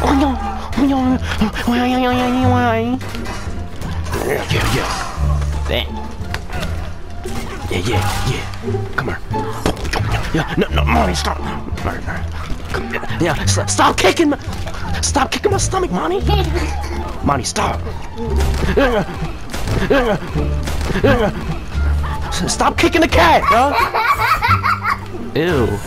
Yeah. Come here. Yeah, no, Monty, stop. Come, yeah, stop kicking my... Stop kicking my stomach, Monty. Monty, stop. Stop kicking the cat, huh? Ew.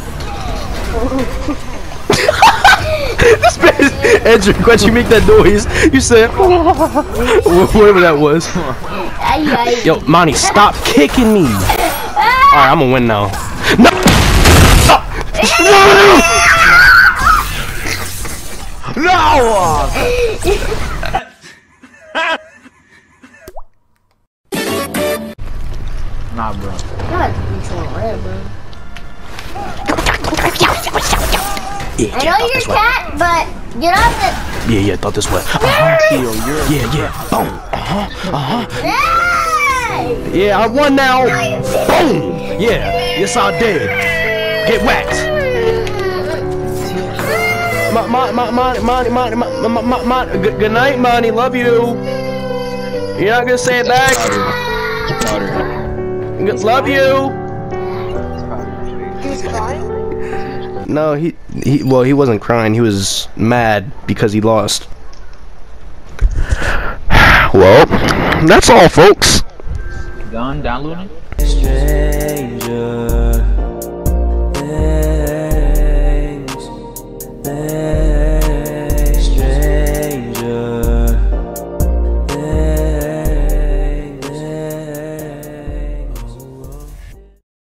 This man is Andrew, why'd you make that noise? You said, whatever that was. Yo, Monty, stop kicking me. Alright, I'm gonna win now. No! No! Nah, bro. I know you're cat, but get off the. Yeah, thought this way. Yeah. Boom. Yeah, I won now. Boom. Yeah, yes I did. Get whacked. Monty, good night, Monty. Love you. You're not gonna say it back. Love you. He was crying? No, he wasn't crying. He was mad because he lost. Well, that's all, folks. Done downloading. Stranger.